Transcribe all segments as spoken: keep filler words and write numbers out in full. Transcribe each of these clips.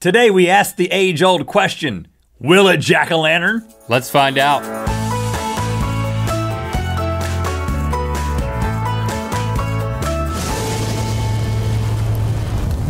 Today we ask the age-old question, will it jack-o'-lantern? Let's find out.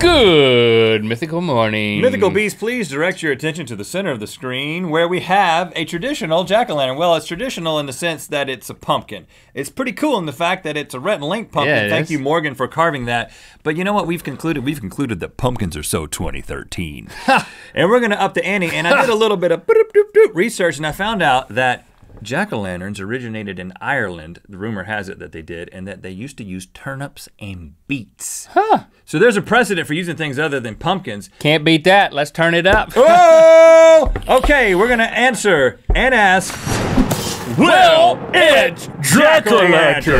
Good Mythical Morning. Mythical Beasts, please direct your attention to the center of the screen where we have a traditional jack-o'-lantern. Well, it's traditional in the sense that it's a pumpkin. It's pretty cool in the fact that it's a Rhett and Link pumpkin. Yeah, Thank is. you, Morgan, for carving that. But you know what we've concluded? We've concluded that pumpkins are so twenty thirteen. And we're gonna up the ante, and I did a little bit of research, and I found out that jack-o'-lanterns originated in Ireland, the rumor has it that they did, and that they used to use turnips and beets. Huh. So there's a precedent for using things other than pumpkins. Can't beat that, let's turn it up. Oh! Okay, we're gonna answer and ask, will it jack-o'-lantern?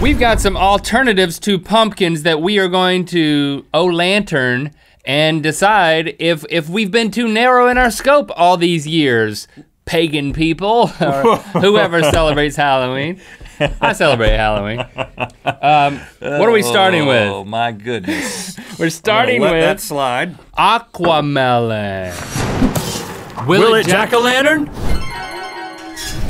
We've got some alternatives to pumpkins that we are going to o-lantern and decide if if we've been too narrow in our scope all these years, pagan people, or whoever celebrates Halloween. I celebrate Halloween. Um, what are we starting with? Oh my goodness. We're starting with that slide. Aquamelon. Will, Will it, it jack-o'-lantern?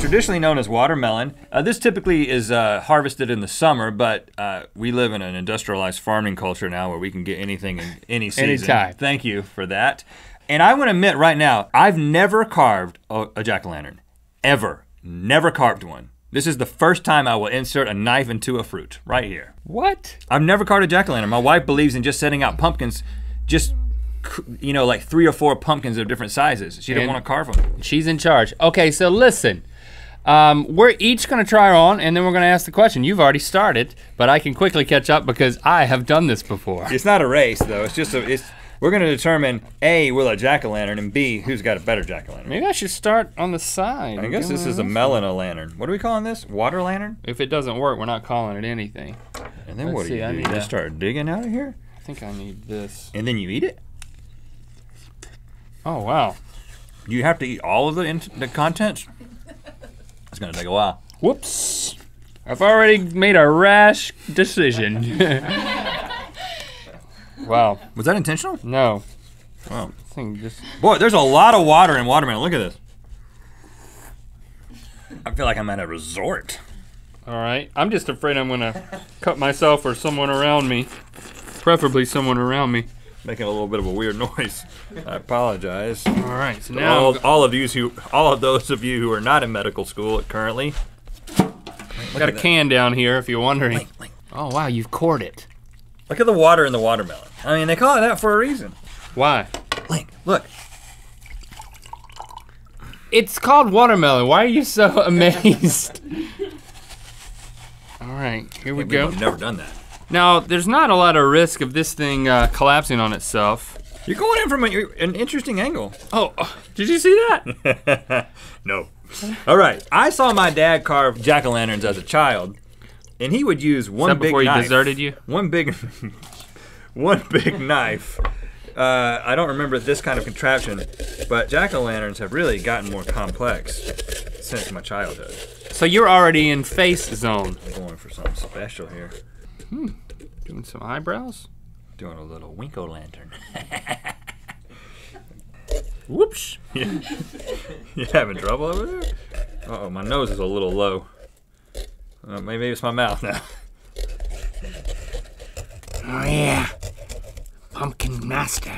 Traditionally known as watermelon. Uh, this typically is uh, harvested in the summer, but uh, we live in an industrialized farming culture now where we can get anything in any season. Anytime. Thank you for that. And I want to admit right now, I've never carved a, a jack-o'-lantern, ever. Never carved one. This is the first time I will insert a knife into a fruit, right here. What? I've never carved a jack-o'-lantern. My wife believes in just setting out pumpkins, just you know, like three or four pumpkins of different sizes. She didn't want to carve them. She's in charge. Okay, so listen. Um, we're each gonna try on, and then we're gonna ask the question. You've already started, but I can quickly catch up because I have done this before. It's not a race though, it's just a, it's, we're gonna determine A, will a jack-o'-lantern, and B, who's got a better jack-o'-lantern. Maybe I should start on the side. I guess this is a melon-o'-lantern. What are we calling this? Water lantern? If it doesn't work, we're not calling it anything. And then Let's what do see, you do? You that. just start digging out of here? I think I need this. And then you eat it? Oh, wow. Do you have to eat all of the, in the contents? It's gonna take a while. Whoops. I've already made a rash decision. Wow. Was that intentional? No. Wow. This thing just... Boy, there's a lot of water in watermelon. Look at this. I feel like I'm at a resort. All right. I'm just afraid I'm gonna cut myself or someone around me. Preferably someone around me. Making a little bit of a weird noise. I apologize. All right, so now all, all of you who, all of those of you who are not in medical school currently, I got a can down here if you're wondering. Link, link. Oh wow, you've cored it. Look at the water in the watermelon. I mean, they call it that for a reason. Why? Link, look. It's called watermelon. Why are you so amazed? All right, here we Maybe go. We've never done that. Now, there's not a lot of risk of this thing uh, collapsing on itself. You're going in from a, an interesting angle. Oh, oh, did you see that? No. All right, I saw my dad carve jack-o'-lanterns as a child, and he would use one big knife. before he knife, deserted you? One big, one big knife. Uh, I don't remember this kind of contraption, but jack-o'-lanterns have really gotten more complex since my childhood. So you're already in face zone. I'm going for something special here. Hmm, doing some eyebrows? Doing a little wink-o'-lantern. Whoops. Yeah. You having trouble over there? Uh-oh, my nose is a little low. Uh, maybe it's my mouth now. Oh yeah, Pumpkin Master.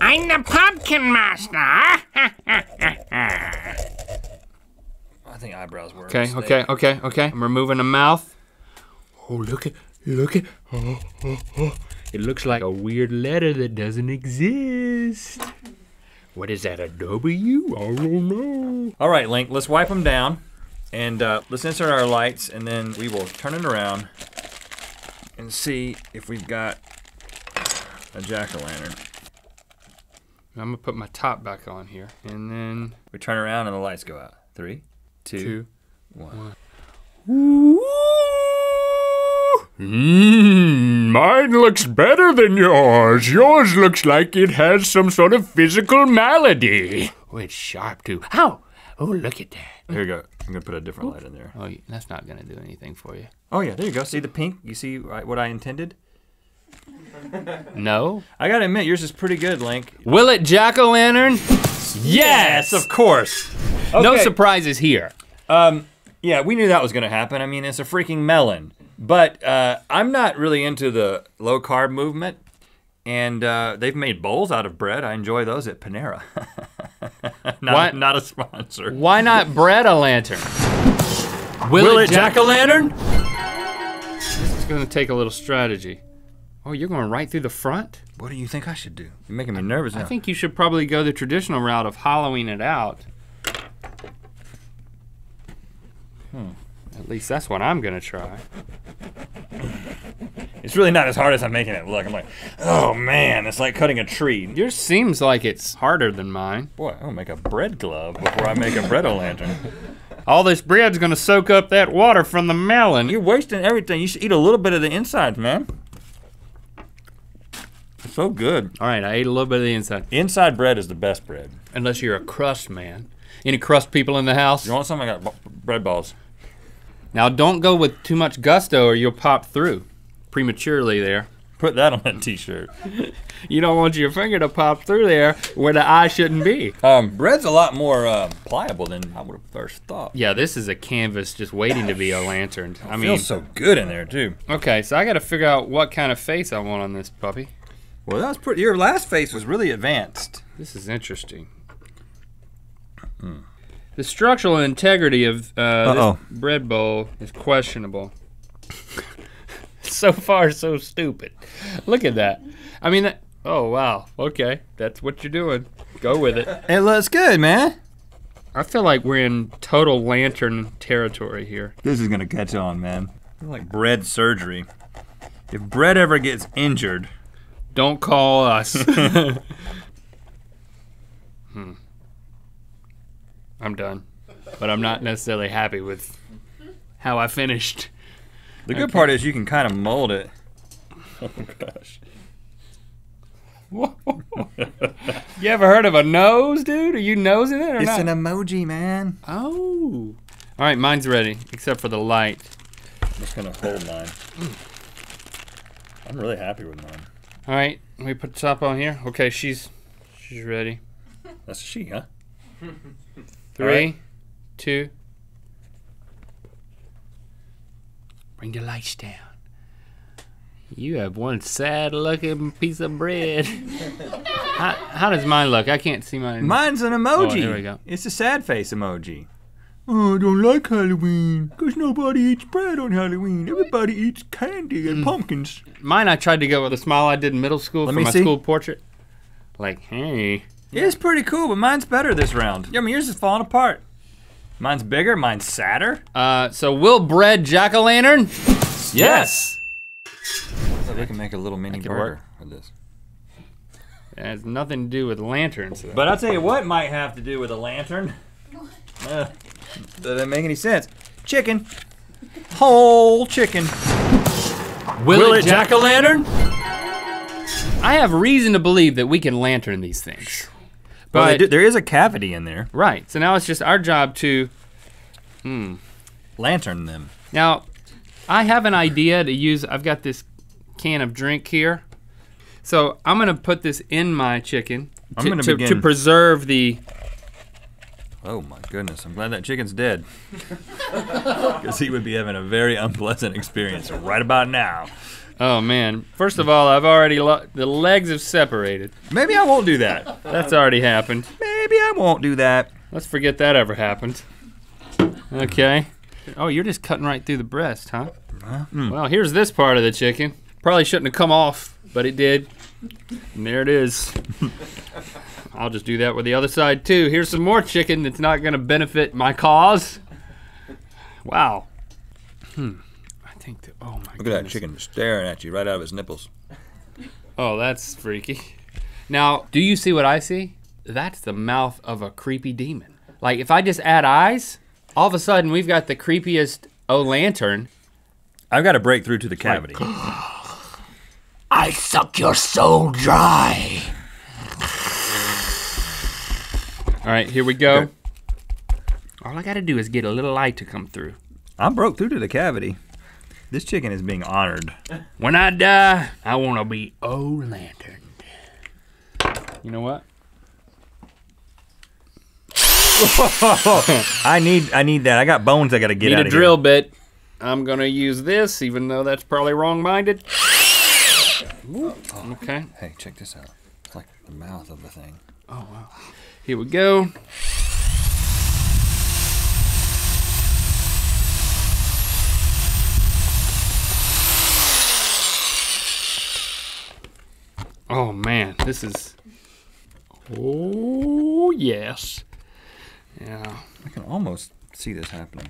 I'm the Pumpkin Master. I think eyebrows were Okay, okay, okay, okay. I'm removing the mouth. Oh, look at. Look at, oh, oh, oh. It looks like a weird letter that doesn't exist. What is that, a W? I don't know. All right, Link, let's wipe them down and uh, let's insert our lights and then we will turn it around and see if we've got a jack-o'-lantern. I'm gonna put my top back on here and then we turn around and the lights go out. Three, two, two one. one. Mmm, mine looks better than yours. Yours looks like it has some sort of physical malady. Oh, it's sharp too. Ow! Oh, look at that. Here you go. I'm gonna put a different Ooh. light in there. Oh, that's not gonna do anything for you. Oh yeah, there you go. See the pink? You see what I intended? No? I gotta admit, yours is pretty good, Link. Will it Jack-O'-Lantern? Yes! Yes, of course. Okay. No surprises here. Um, yeah, we knew that was gonna happen. I mean, it's a freaking melon. But uh, I'm not really into the low carb movement. And uh, they've made bowls out of bread. I enjoy those at Panera. not, why, not a sponsor. Why not bread-a-lantern? Will, Will it, it Jack-O'-Lantern? This is gonna take a little strategy. Oh, you're going right through the front? What do you think I should do? You're making me nervous now. I think you should probably go the traditional route of hollowing it out. Hmm. At least that's what I'm gonna try. It's really not as hard as I'm making it look. I'm like, oh man, it's like cutting a tree. Yours seems like it's harder than mine. Boy, I'll make a bread glove before I make a bread-o-lantern. All this bread's gonna soak up that water from the melon. You're wasting everything. You should eat a little bit of the inside, man. So good. All right, I ate a little bit of the inside. Inside bread is the best bread. Unless you're a crust man. Any crust people in the house? You want something? I got bread balls. Now don't go with too much gusto or you'll pop through prematurely there. Put that on a t-shirt. You don't want your finger to pop through there where the eye shouldn't be. Um, bread's a lot more uh, pliable than I would have first thought. Yeah, this is a canvas just waiting to be a lantern. I mean, feels so good in there too. Okay, so I gotta figure out what kind of face I want on this puppy. Well, that was pretty, your last face was really advanced. This is interesting. Mm. The structural integrity of uh, Uh-oh. this bread bowl is questionable. So far, so stupid. Look at that. I mean, that, oh wow, okay. That's what you're doing. Go with it. It looks good, man. I feel like we're in total lantern territory here. This is gonna catch on, man. Like bread surgery. If bread ever gets injured, don't call us. hmm. I'm done, but I'm not necessarily happy with how I finished. The good okay. part is you can kind of mold it. Oh gosh. Whoa. You ever heard of a nose, dude? Are you nosing it or it's not? It's an emoji, man. Oh. All right, mine's ready, except for the light. I'm just gonna hold mine. I'm really happy with mine. All right, let me put the top on here. Okay, she's she's ready. That's she, huh? Three, right. two. Bring the lights down. You have one sad-looking piece of bread. how, how does mine look? I can't see mine. Mine's an emoji. Oh, here we go. It's a sad face emoji. Oh, I don't like Halloween, because nobody eats bread on Halloween. Everybody eats candy and mm. pumpkins. Mine, I tried to go with a smile I did in middle school Let for my see. school portrait. Like, hey. It's pretty cool, but mine's better this round. I mean, yours is falling apart. Mine's bigger, mine's sadder. Uh, so will bread Jack-O'-Lantern? Yes. So we can make a little mini burger with this. It has nothing to do with lanterns. Though. But I'll tell you what might have to do with a lantern. Uh, doesn't make any sense. Chicken, whole chicken. Will, will it Jack-O'-Lantern? I have reason to believe that we can lantern these things. But well, do, there is a cavity in there. Right, so now it's just our job to hmm. lantern them. Now, I have an idea to use, I've got this can of drink here. So I'm gonna put this in my chicken I'm to, gonna to, to preserve the. Oh my goodness, I'm glad that chicken's dead. Because he would be having a very unpleasant experience right about now. Oh man, first of all, I've already, lo the legs have separated. Maybe I won't do that. That's already happened. Maybe I won't do that. Let's forget that ever happened. Okay. Oh, you're just cutting right through the breast, huh? Mm. Well, here's this part of the chicken. Probably shouldn't have come off, but it did. And there it is. I'll just do that with the other side too. Here's some more chicken that's not gonna benefit my cause. Wow. Hmm. To, oh my Look goodness. at that chicken staring at you right out of his nipples. Oh, that's freaky. Now, do you see what I see? That's the mouth of a creepy demon. Like if I just add eyes, all of a sudden we've got the creepiest O-lantern. I've got to break through to the cavity. Like, I suck your soul dry. All right, here we go. Good. All I gotta do is get a little light to come through. I broke through to the cavity. This chicken is being honored. When I die, I wanna be old lantern. You know what? I need I need that. I got bones I gotta get need out of here. Need a drill bit. I'm gonna use this, even though that's probably wrong-minded. Oh, oh. Okay. Hey, check this out. It's like the mouth of the thing. Oh wow. Here we go. Oh man, this is. Oh yes. Yeah. I can almost see this happening.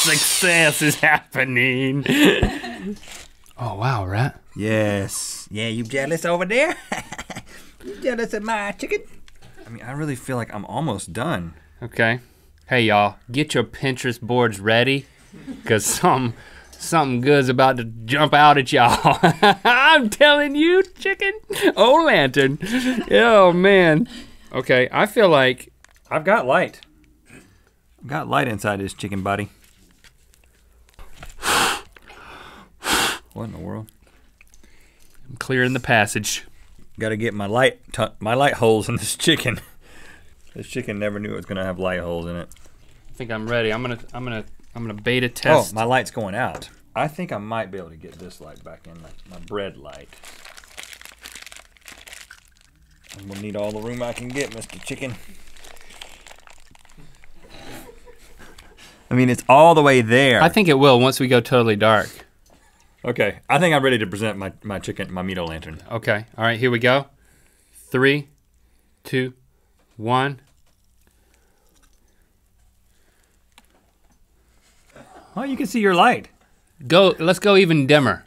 Success is happening. Oh wow, right? Yes. Yeah, you jealous over there? You jealous of my chicken? I mean, I really feel like I'm almost done. Okay. Hey y'all, get your Pinterest boards ready, cause some. Something good's about to jump out at y'all. I'm telling you, chicken. Oh, lantern. Oh, man. Okay, I feel like I've got light. I've got light inside this chicken body. What in the world? I'm clearing the passage. Gotta get my light, my light holes in this chicken. This chicken never knew it was gonna have light holes in it. I think I'm ready. I'm gonna, I'm gonna, I'm gonna beta test. Oh, my light's going out. I think I might be able to get this light back in, like my bread light. I'm gonna need all the room I can get, Mister Chicken. I mean, it's all the way there. I think it will once we go totally dark. Okay, I think I'm ready to present my, my chicken, my Meat-O-Lantern. Okay, all right, here we go. Three, two, one. Oh, you can see your light. Go, let's go even dimmer.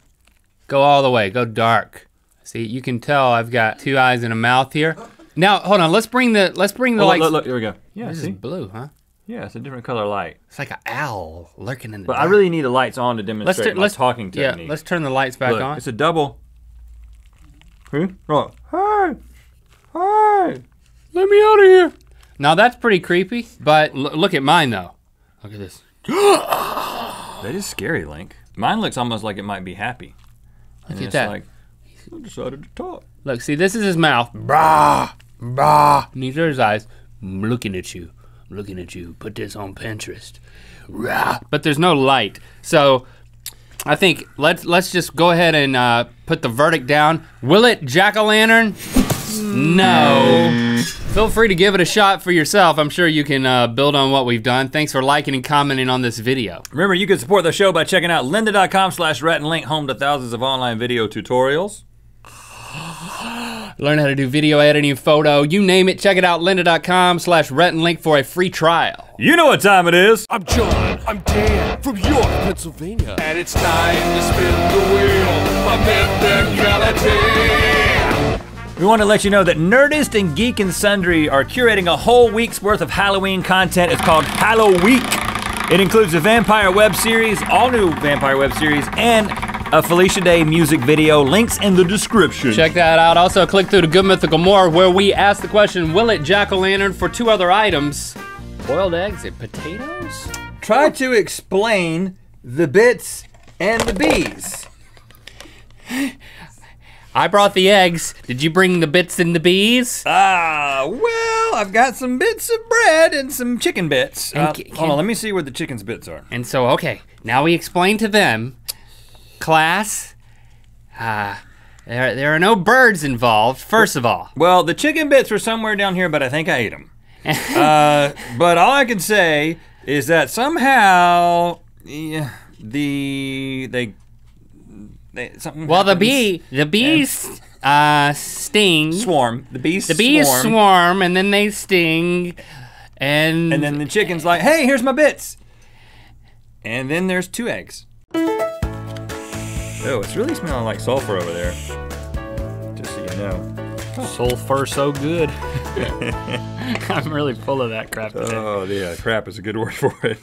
Go all the way, go dark. See, you can tell I've got two eyes and a mouth here. Now, hold on, let's bring the, let's bring the oh, lights. Look, look, here we go. Yeah, this see? Is blue, huh? Yeah, it's a different color light. It's like an owl lurking in the dark. But I really need the lights on to demonstrate let's my let's, talking technique. Yeah, let's turn the lights back look, on. It's a double. Hmm? Oh, hey, hey, let me out of here. Now that's pretty creepy, but look at mine though. Look at this. That is scary, Link. Mine looks almost like it might be happy. Look at that. Like, I decided to talk. Look, see, this is his mouth. Brah, brah. And these are his eyes. I'm looking at you, I'm looking at you. Put this on Pinterest. Rah. But there's no light. So I think let's let's just go ahead and uh, put the verdict down. Will it jack-o'-lantern? No. Feel free to give it a shot for yourself. I'm sure you can uh, build on what we've done. Thanks for liking and commenting on this video. Remember, you can support the show by checking out lynda.com slash Rhett and Link, home to thousands of online video tutorials. Learn how to do video editing, photo, you name it. Check it out, lynda.com slash Rhett and Link for a free trial. You know what time it is. I'm John, I'm Dan, from York, Pennsylvania. And it's time to spin the wheel of Mythicality. We want to let you know that Nerdist and Geek and Sundry are curating a whole week's worth of Halloween content. It's called Halloweek. It includes a vampire web series, all new vampire web series, and a Felicia Day music video. Links in the description. Check that out. Also, click through to Good Mythical More, where we ask the question, will it jack-o'-lantern for two other items? Boiled eggs and potatoes? Try to explain the bits and the bees. I brought the eggs. Did you bring the bits and the bees? Ah, uh, well, I've got some bits of bread and some chicken bits. And uh, can, hold on, let me see where the chicken's bits are. And so, okay, now we explain to them, class, uh, there, there are no birds involved, first of all. Well, the chicken bits were somewhere down here, but I think I ate them. uh, but all I can say is that somehow, yeah, the, they, They, well, happens. the bee, the bees uh, sting. Swarm. The bees. The bees swarm. swarm, and then they sting, and and then the chicken's like, "Hey, here's my bits," and then there's two eggs. Oh, it's really smelling like sulfur over there. Just so you know, oh. Sulfur so good. I'm really full of that crap today. Oh yeah, crap is a good word for it.